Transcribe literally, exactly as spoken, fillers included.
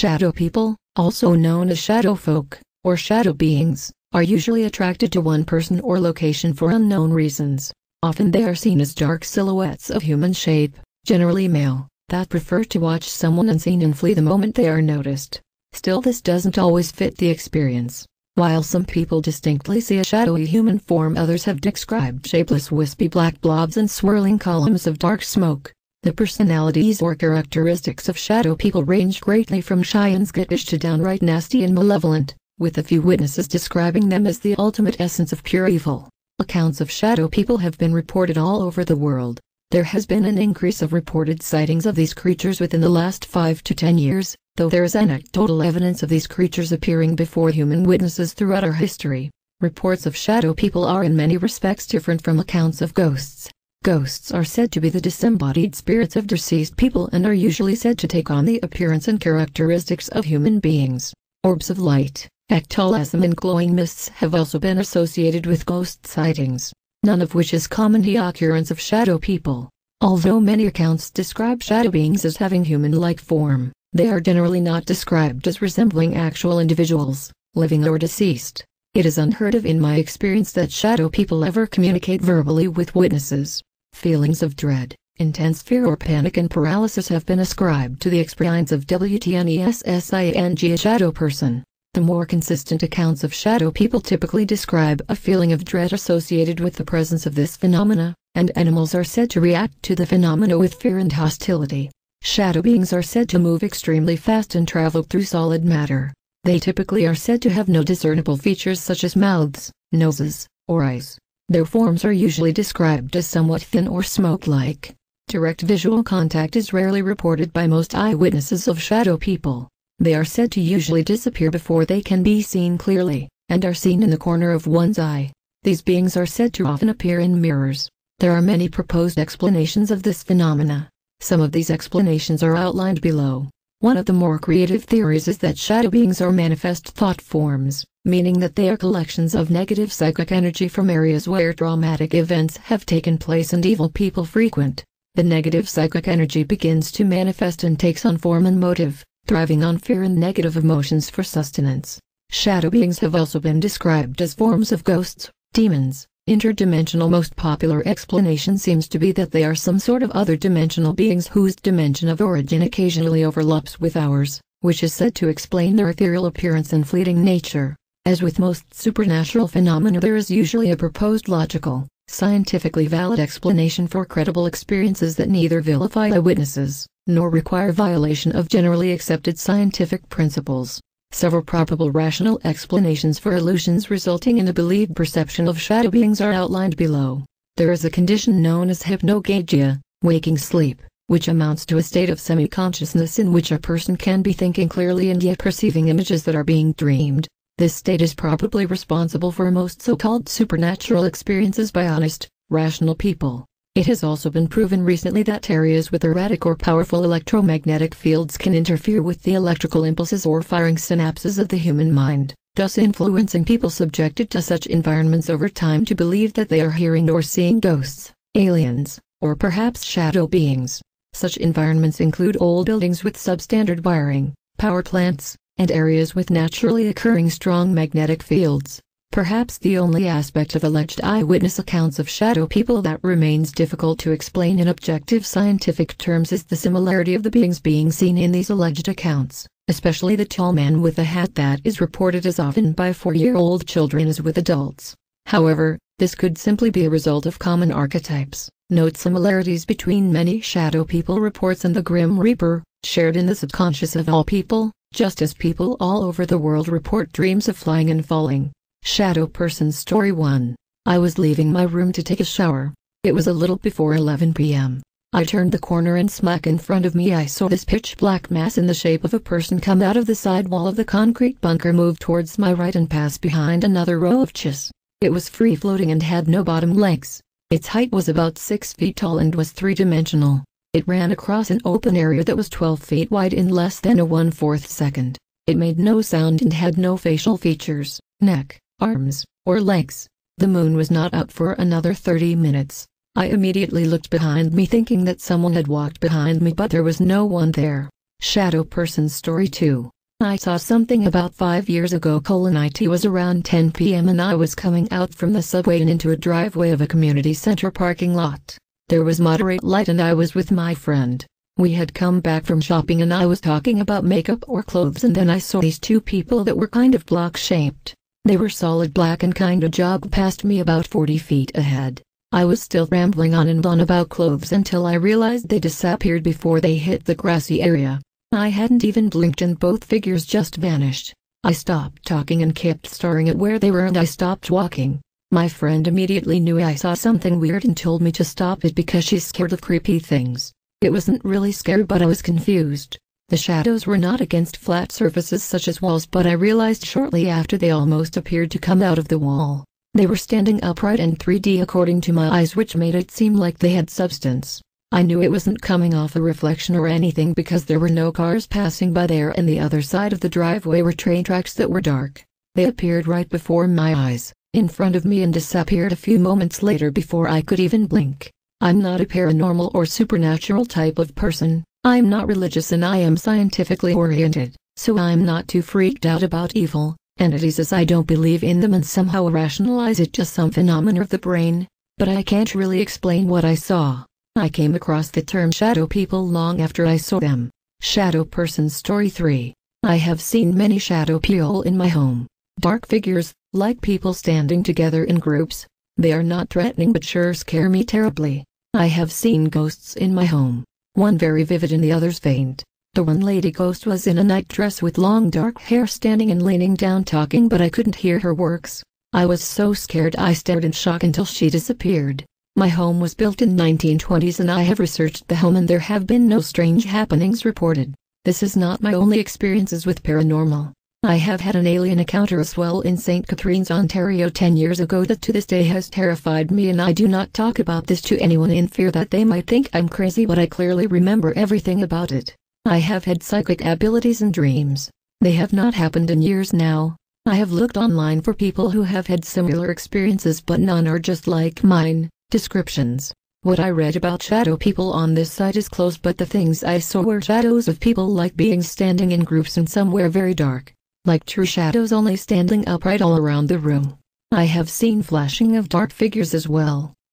Shadow people, also known as shadow folk, or shadow beings, are usually attracted to one person or location for unknown reasons. Often they are seen as dark silhouettes of human shape, generally male, that prefer to watch someone unseen and flee the moment they are noticed. Still, this doesn't always fit the experience. While some people distinctly see a shadowy human form, others have described shapeless wispy black blobs and swirling columns of dark smoke. The personalities or characteristics of shadow people range greatly from shy and skittish to downright nasty and malevolent, with a few witnesses describing them as the ultimate essence of pure evil. Accounts of shadow people have been reported all over the world. There has been an increase of reported sightings of these creatures within the last five to ten years, though there is anecdotal evidence of these creatures appearing before human witnesses throughout our history. Reports of shadow people are in many respects different from accounts of ghosts. Ghosts are said to be the disembodied spirits of deceased people and are usually said to take on the appearance and characteristics of human beings. Orbs of light, ectoplasm and glowing mists have also been associated with ghost sightings, none of which is common the occurrence of shadow people. Although many accounts describe shadow beings as having human-like form, they are generally not described as resembling actual individuals, living or deceased. It is unheard of in my experience that shadow people ever communicate verbally with witnesses. Feelings of dread, intense fear or panic and paralysis have been ascribed to the experience of witnessing a shadow person. The more consistent accounts of shadow people typically describe a feeling of dread associated with the presence of this phenomena, and animals are said to react to the phenomena with fear and hostility. Shadow beings are said to move extremely fast and travel through solid matter. They typically are said to have no discernible features such as mouths, noses, or eyes. Their forms are usually described as somewhat thin or smoke-like. Direct visual contact is rarely reported by most eyewitnesses of shadow people. They are said to usually disappear before they can be seen clearly, and are seen in the corner of one's eye. These beings are said to often appear in mirrors. There are many proposed explanations of this phenomena. Some of these explanations are outlined below. One of the more creative theories is that shadow beings are manifest thought forms, meaning that they are collections of negative psychic energy from areas where traumatic events have taken place and evil people frequent. The negative psychic energy begins to manifest and takes on form and motive, thriving on fear and negative emotions for sustenance. Shadow beings have also been described as forms of ghosts, demons, interdimensional. Most popular explanation seems to be that they are some sort of other dimensional beings whose dimension of origin occasionally overlaps with ours, which is said to explain their ethereal appearance and fleeting nature. As with most supernatural phenomena, there is usually a proposed logical, scientifically valid explanation for credible experiences that neither vilify eyewitnesses nor require violation of generally accepted scientific principles. Several probable rational explanations for illusions resulting in a believed perception of shadow beings are outlined below. There is a condition known as hypnagogia, waking sleep, which amounts to a state of semi-consciousness in which a person can be thinking clearly and yet perceiving images that are being dreamed. This state is probably responsible for most so-called supernatural experiences by honest, rational people. It has also been proven recently that areas with erratic or powerful electromagnetic fields can interfere with the electrical impulses or firing synapses of the human mind, thus influencing people subjected to such environments over time to believe that they are hearing or seeing ghosts, aliens, or perhaps shadow beings. Such environments include old buildings with substandard wiring, power plants, and areas with naturally occurring strong magnetic fields. Perhaps the only aspect of alleged eyewitness accounts of shadow people that remains difficult to explain in objective scientific terms is the similarity of the beings being seen in these alleged accounts, especially the tall man with a hat that is reported as often by four-year-old children as with adults. However, this could simply be a result of common archetypes. Note similarities between many shadow people reports and the Grim Reaper, shared in the subconscious of all people, just as people all over the world report dreams of flying and falling. Shadow person story one. I was leaving my room to take a shower. It was a little before eleven p m I turned the corner and smack in front of me I saw this pitch black mass in the shape of a person come out of the side wall of the concrete bunker, move towards my right and pass behind another row of chairs. It was free-floating and had no bottom legs. Its height was about six feet tall and was three-dimensional. It ran across an open area that was twelve feet wide in less than a one-fourth second. It made no sound and had no facial features, neck, arms, or legs. The moon was not out for another thirty minutes. I immediately looked behind me thinking that someone had walked behind me, but there was no one there. Shadow Person Story two. I saw something about five years ago. Colon it was around ten p m and I was coming out from the subway and into a driveway of a community center parking lot. There was moderate light and I was with my friend. We had come back from shopping and I was talking about makeup or clothes, and then I saw these two people that were kind of block-shaped. They were solid black and kind of jogged past me about forty feet ahead. I was still rambling on and on about clothes until I realized they disappeared before they hit the grassy area. I hadn't even blinked and both figures just vanished. I stopped talking and kept staring at where they were, and I stopped walking. My friend immediately knew I saw something weird and told me to stop it because she's scared of creepy things. It wasn't really scary, but I was confused. The shadows were not against flat surfaces such as walls, but I realized shortly after they almost appeared to come out of the wall. They were standing upright and three D according to my eyes, which made it seem like they had substance. I knew it wasn't coming off a reflection or anything because there were no cars passing by there, and the other side of the driveway were train tracks that were dark. They appeared right before my eyes, in front of me, and disappeared a few moments later before I could even blink. I'm not a paranormal or supernatural type of person, I'm not religious, and I am scientifically oriented, so I'm not too freaked out about evil entities as I don't believe in them and somehow rationalize it just some phenomena of the brain, but I can't really explain what I saw. I came across the term shadow people long after I saw them. Shadow Person Story three. I have seen many shadow people in my home. Dark figures, like people standing together in groups. They are not threatening but sure scare me terribly. I have seen ghosts in my home. One very vivid and the others faint. The one lady ghost was in a nightdress with long dark hair, standing and leaning down talking, but I couldn't hear her words. I was so scared I stared in shock until she disappeared. My home was built in nineteen twenties and I have researched the home and there have been no strange happenings reported. This is not my only experiences with paranormal. I have had an alien encounter as well in Saint Catharines, Ontario ten years ago that to this day has terrified me, and I do not talk about this to anyone in fear that they might think I'm crazy, but I clearly remember everything about it. I have had psychic abilities and dreams. They have not happened in years now. I have looked online for people who have had similar experiences, but none are just like mine. Descriptions. What I read about shadow people on this site is close, but the things I saw were shadows of people like beings standing in groups, and some were very dark, like true shadows, only standing upright all around the room. I have seen flashing of dark figures as well.